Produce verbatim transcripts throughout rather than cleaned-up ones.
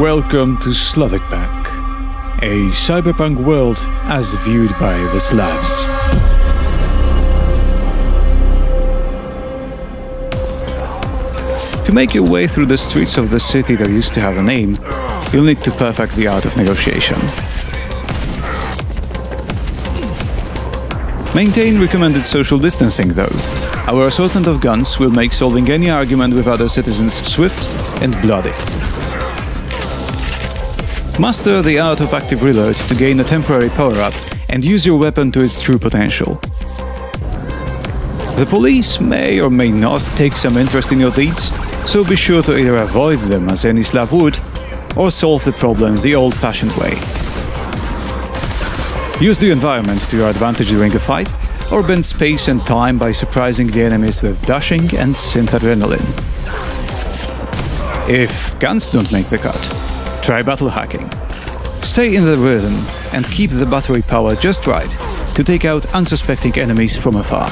Welcome to Slavic Punk, a cyberpunk world as viewed by the Slavs. To make your way through the streets of the city that used to have a name, you'll need to perfect the art of negotiation. Maintain recommended social distancing though. Our assortment of guns will make solving any argument with other citizens swift and bloody. Master the art of active reload to gain a temporary power-up and use your weapon to its true potential. The police may or may not take some interest in your deeds, so be sure to either avoid them as any Slav would, or solve the problem the old-fashioned way. Use the environment to your advantage during a fight, or bend space and time by surprising the enemies with dashing and synth adrenaline. If guns don't make the cut, try battle hacking. Stay in the rhythm and keep the battery power just right to take out unsuspecting enemies from afar.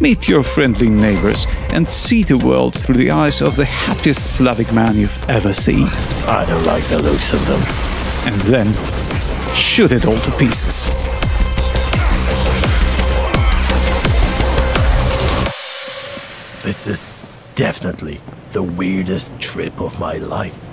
Meet your friendly neighbors and see the world through the eyes of the happiest Slavic man you've ever seen. I don't like the looks of them. And then, shoot it all to pieces. This is definitely the weirdest trip of my life.